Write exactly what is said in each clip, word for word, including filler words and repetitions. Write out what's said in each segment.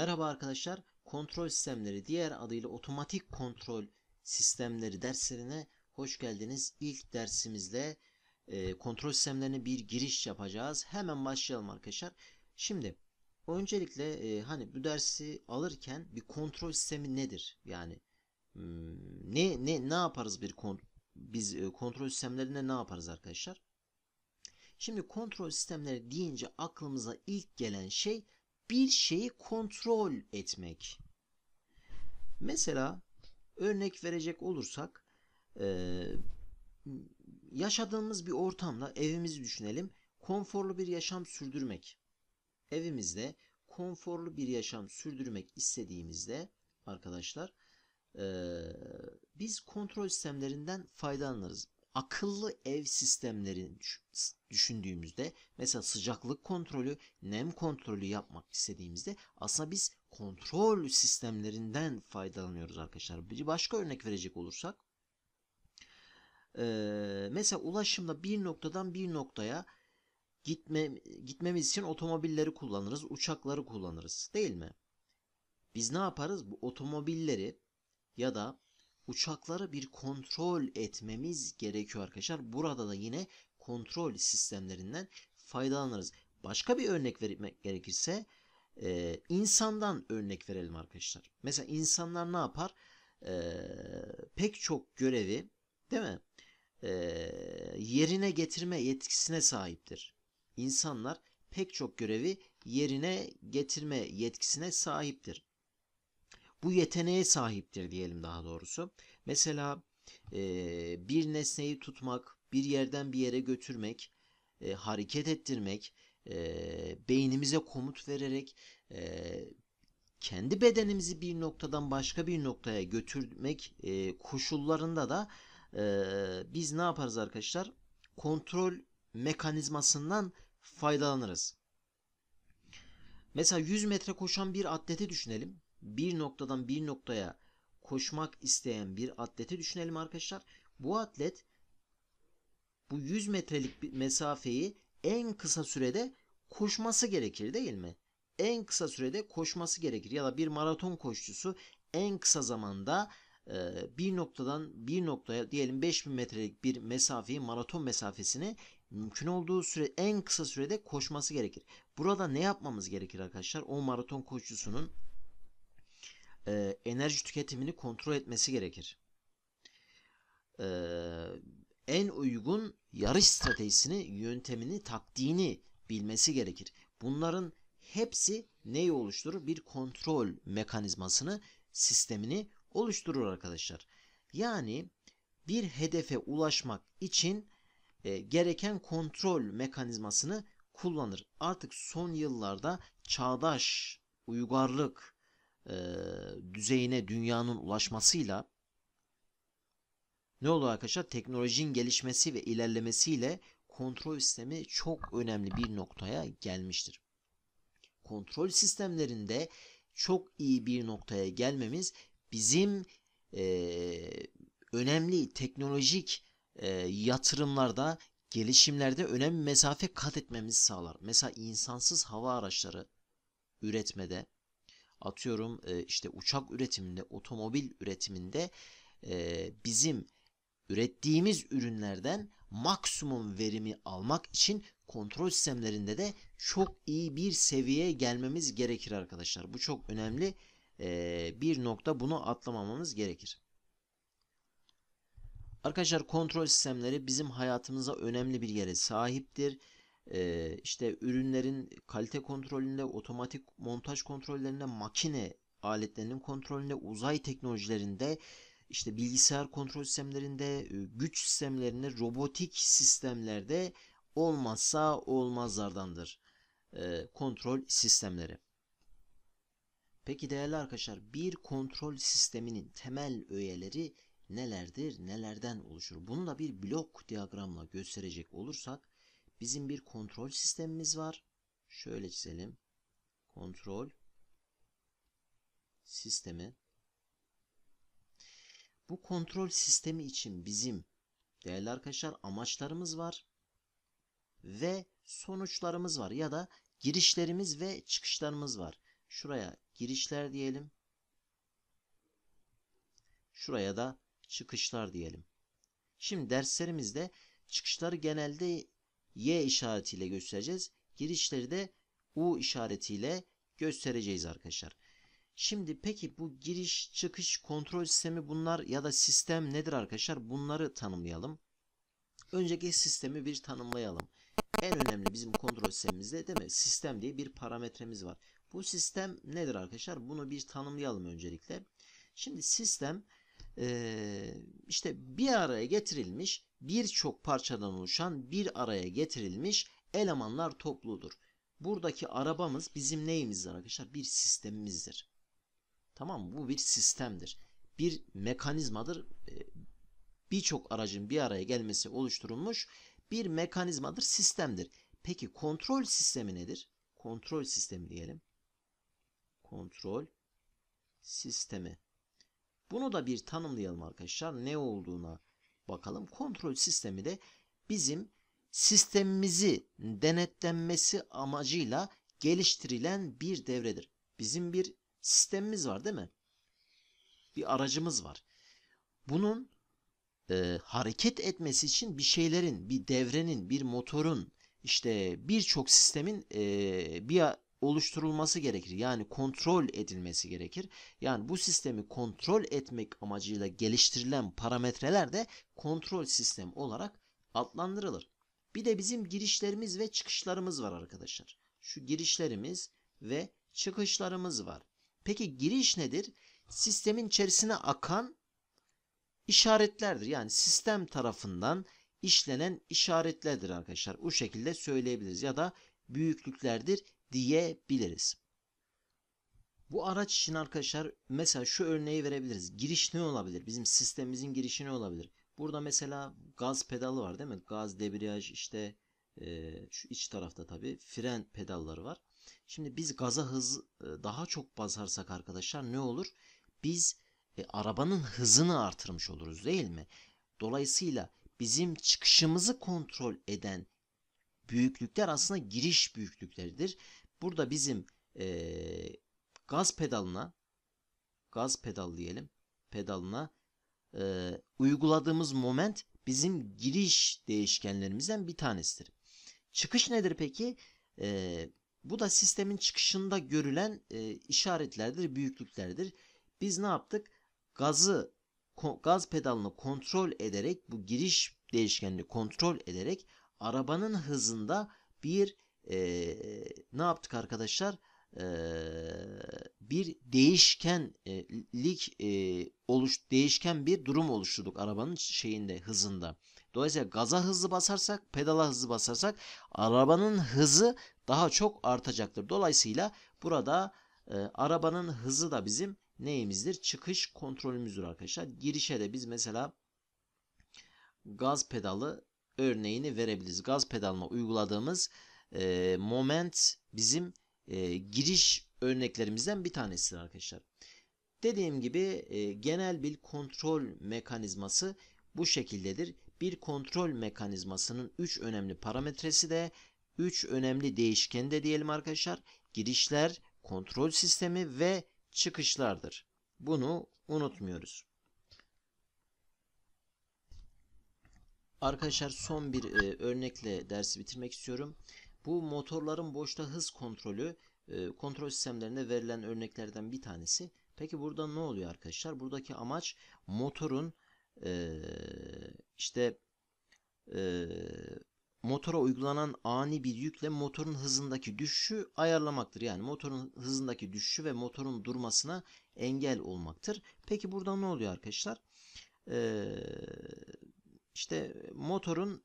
Merhaba arkadaşlar, kontrol sistemleri, diğer adıyla otomatik kontrol sistemleri derslerine hoş geldiniz. İlk dersimizde e, kontrol sistemlerine bir giriş yapacağız. Hemen başlayalım arkadaşlar. Şimdi öncelikle e, hani bu dersi alırken bir kontrol sistemi nedir? Yani ne ne ne yaparız bir kont biz e, kontrol sistemlerine ne yaparız arkadaşlar? Şimdi kontrol sistemleri deyince aklımıza ilk gelen şey bir şeyi kontrol etmek. Mesela örnek verecek olursak e, yaşadığımız bir ortamda evimizi düşünelim. Konforlu bir yaşam sürdürmek. Evimizde konforlu bir yaşam sürdürmek istediğimizde arkadaşlar e, biz kontrol sistemlerinden faydalanırız. Akıllı ev sistemlerini düşündüğümüzde mesela sıcaklık kontrolü, nem kontrolü yapmak istediğimizde aslında biz kontrol sistemlerinden faydalanıyoruz arkadaşlar. Bir başka örnek verecek olursak ee, mesela ulaşımda bir noktadan bir noktaya gitme, gitmemiz için otomobilleri kullanırız, uçakları kullanırız değil mi? Biz ne yaparız? Bu otomobilleri ya da uçakları bir kontrol etmemiz gerekiyor arkadaşlar. Burada da yine kontrol sistemlerinden faydalanırız. Başka bir örnek vermek gerekirse e, insandan örnek verelim arkadaşlar. Mesela insanlar ne yapar? E, pek çok görevi değil mi? E, yerine getirme yetkisine sahiptir. İnsanlar pek çok görevi yerine getirme yetkisine sahiptir. Bu yeteneğe sahiptir diyelim daha doğrusu. Mesela e, bir nesneyi tutmak, bir yerden bir yere götürmek, e, hareket ettirmek, e, beynimize komut vererek e, kendi bedenimizi bir noktadan başka bir noktaya götürmek e, koşullarında da e, biz ne yaparız arkadaşlar? Kontrol mekanizmasından faydalanırız. Mesela yüz metre koşan bir atleti düşünelim. Bir noktadan bir noktaya koşmak isteyen bir atleti düşünelim arkadaşlar. Bu atlet bu yüz metrelik bir mesafeyi en kısa sürede koşması gerekir değil mi? En kısa sürede koşması gerekir. Ya da bir maraton koşucusu en kısa zamanda bir noktadan bir noktaya diyelim beş bin metrelik bir mesafeyi, maraton mesafesini mümkün olduğu süre en kısa sürede koşması gerekir. Burada ne yapmamız gerekir arkadaşlar? O maraton koşucusunun Ee, enerji tüketimini kontrol etmesi gerekir. Ee, en uygun yarış stratejisini, yöntemini, taktiğini bilmesi gerekir. Bunların hepsi neyi oluşturur? Bir kontrol mekanizmasını, sistemini oluşturur arkadaşlar. Yani bir hedefe ulaşmak için e, gereken kontrol mekanizmasını kullanır. Artık son yıllarda çağdaş uygarlık düzeyine dünyanın ulaşmasıyla ne olur arkadaşlar? Teknolojinin gelişmesi ve ilerlemesiyle kontrol sistemi çok önemli bir noktaya gelmiştir. Kontrol sistemlerinde çok iyi bir noktaya gelmemiz bizim e, önemli teknolojik e, yatırımlarda, gelişimlerde önemli mesafe kat etmemizi sağlar. Mesela insansız hava araçları üretmede, atıyorum işte uçak üretiminde, otomobil üretiminde bizim ürettiğimiz ürünlerden maksimum verimi almak için kontrol sistemlerinde de çok iyi bir seviyeye gelmemiz gerekir arkadaşlar. Bu çok önemli bir nokta. Bunu atlamamamız gerekir. Arkadaşlar kontrol sistemleri bizim hayatımıza önemli bir yere sahiptir. Ee, işte ürünlerin kalite kontrolünde, otomatik montaj kontrollerinde, makine aletlerinin kontrolünde, uzay teknolojilerinde, işte bilgisayar kontrol sistemlerinde, güç sistemlerinde, robotik sistemlerde olmazsa olmazlardandır ee, kontrol sistemleri. Peki değerli arkadaşlar, bir kontrol sisteminin temel öğeleri nelerdir, nelerden oluşur? Bunu da bir blok diyagramla gösterecek olursak, bizim bir kontrol sistemimiz var. Şöyle çizelim. Kontrol sistemi. Bu kontrol sistemi için bizim değerli arkadaşlar amaçlarımız var ve sonuçlarımız var ya da girişlerimiz ve çıkışlarımız var. Şuraya girişler diyelim. Şuraya da çıkışlar diyelim. Şimdi derslerimizde çıkışları genelde Y işaretiyle göstereceğiz. Girişleri de U işaretiyle göstereceğiz arkadaşlar. Şimdi peki bu giriş, çıkış, kontrol sistemi bunlar ya da sistem nedir arkadaşlar? Bunları tanımlayalım. Önceki sistemi bir tanımlayalım. En önemli bizim kontrol sistemimizde değil mi? Sistem diye bir parametremiz var. Bu sistem nedir arkadaşlar? Bunu bir tanımlayalım öncelikle. Şimdi sistem ee, işte bir araya getirilmiş, birçok parçadan oluşan bir araya getirilmiş elemanlar topludur. Buradaki arabamız bizim neyimizdir arkadaşlar? Bir sistemimizdir. Tamam mı? Bu bir sistemdir. Bir mekanizmadır. Birçok aracın bir araya gelmesi oluşturulmuş bir mekanizmadır, sistemdir. Peki kontrol sistemi nedir? Kontrol sistemi diyelim. Kontrol sistemi. Bunu da bir tanımlayalım arkadaşlar. Ne olduğuna bakalım. Kontrol sistemi de bizim sistemimizi denetlenmesi amacıyla geliştirilen bir devredir. Bizim bir sistemimiz var değil mi? Bir aracımız var. Bunun e, hareket etmesi için bir şeylerin, bir devrenin, bir motorun, işte birçok sistemin e, bir oluşturulması gerekir. Yani kontrol edilmesi gerekir. Yani bu sistemi kontrol etmek amacıyla geliştirilen parametreler de kontrol sistemi olarak adlandırılır. Bir de bizim girişlerimiz ve çıkışlarımız var arkadaşlar. Şu girişlerimiz ve çıkışlarımız var. Peki giriş nedir? Sistemin içerisine akan işaretlerdir. Yani sistem tarafından işlenen işaretlerdir arkadaşlar. Bu şekilde söyleyebiliriz ya da büyüklüklerdir diyebiliriz. Bu araç için arkadaşlar mesela şu örneği verebiliriz. Giriş ne olabilir? Bizim sistemimizin girişi ne olabilir? Burada mesela gaz pedalı var değil mi? Gaz, debriyaj, işte e, şu iç tarafta tabii fren pedalları var. Şimdi biz gaza hız e, daha çok basarsak arkadaşlar ne olur? Biz e, arabanın hızını artırmış oluruz değil mi? Dolayısıyla bizim çıkışımızı kontrol eden büyüklükler aslında giriş büyüklükleridir. Burada bizim e, gaz pedalına, gaz pedal diyelim, pedalına E, uyguladığımız moment bizim giriş değişkenlerimizden bir tanesidir. Çıkış nedir peki? E, bu da sistemin çıkışında görülen e, işaretlerdir, büyüklüklerdir. Biz ne yaptık? Gazı, gaz pedalını kontrol ederek, bu giriş değişkenini kontrol ederek arabanın hızında bir e, ne yaptık arkadaşlar? bir değişkenlik oluş değişken bir durum oluşturduk arabanın şeyinde, hızında. Dolayısıyla gaza hızlı basarsak, pedala hızlı basarsak arabanın hızı daha çok artacaktır. Dolayısıyla burada e, arabanın hızı da bizim neyimizdir? Çıkış kontrolümüzdür arkadaşlar. Girişe de biz mesela gaz pedalı örneğini verebiliriz. Gaz pedalına uyguladığımız e, moment bizim E, giriş örneklerimizden bir tanesidir arkadaşlar. Dediğim gibi e, genel bir kontrol mekanizması bu şekildedir. Bir kontrol mekanizmasının üç önemli parametresi de, üç önemli değişkeni de diyelim arkadaşlar. Girişler, kontrol sistemi ve çıkışlardır. Bunu unutmuyoruz. Arkadaşlar son bir e, örnekle dersi bitirmek istiyorum. Bu motorların boşta hız kontrolü kontrol sistemlerine verilen örneklerden bir tanesi. Peki burada ne oluyor arkadaşlar? Buradaki amaç motorun işte motora uygulanan ani bir yükle motorun hızındaki düşüşü ayarlamaktır. Yani motorun hızındaki düşüşü ve motorun durmasına engel olmaktır. Peki burada ne oluyor arkadaşlar? İşte motorun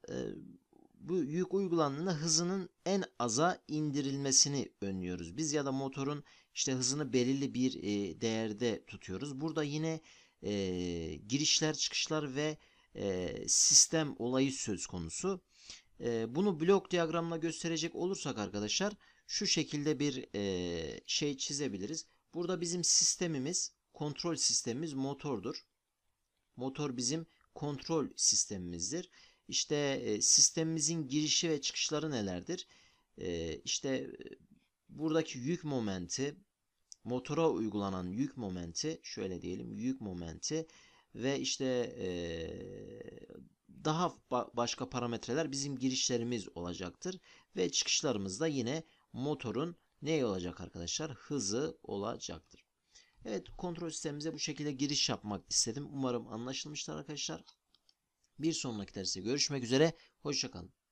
bu yük uygulandığında hızının en aza indirilmesini önlüyoruz. Biz ya da motorun işte hızını belirli bir e, değerde tutuyoruz. Burada yine e, girişler, çıkışlar ve e, sistem olayı söz konusu. E, bunu blok diyagramla gösterecek olursak arkadaşlar şu şekilde bir e, şey çizebiliriz. Burada bizim sistemimiz, kontrol sistemimiz motordur. Motor bizim kontrol sistemimizdir. İşte e, sistemimizin girişi ve çıkışları nelerdir? E, işte e, buradaki yük momenti, motora uygulanan yük momenti, şöyle diyelim yük momenti ve işte ee, daha ba başka parametreler bizim girişlerimiz olacaktır. Ve çıkışlarımızda yine motorun ne olacak arkadaşlar? Hızı olacaktır. Evet, kontrol sistemimize bu şekilde giriş yapmak istedim. Umarım anlaşılmıştır arkadaşlar. Bir sonraki derste görüşmek üzere. Hoşça kalın.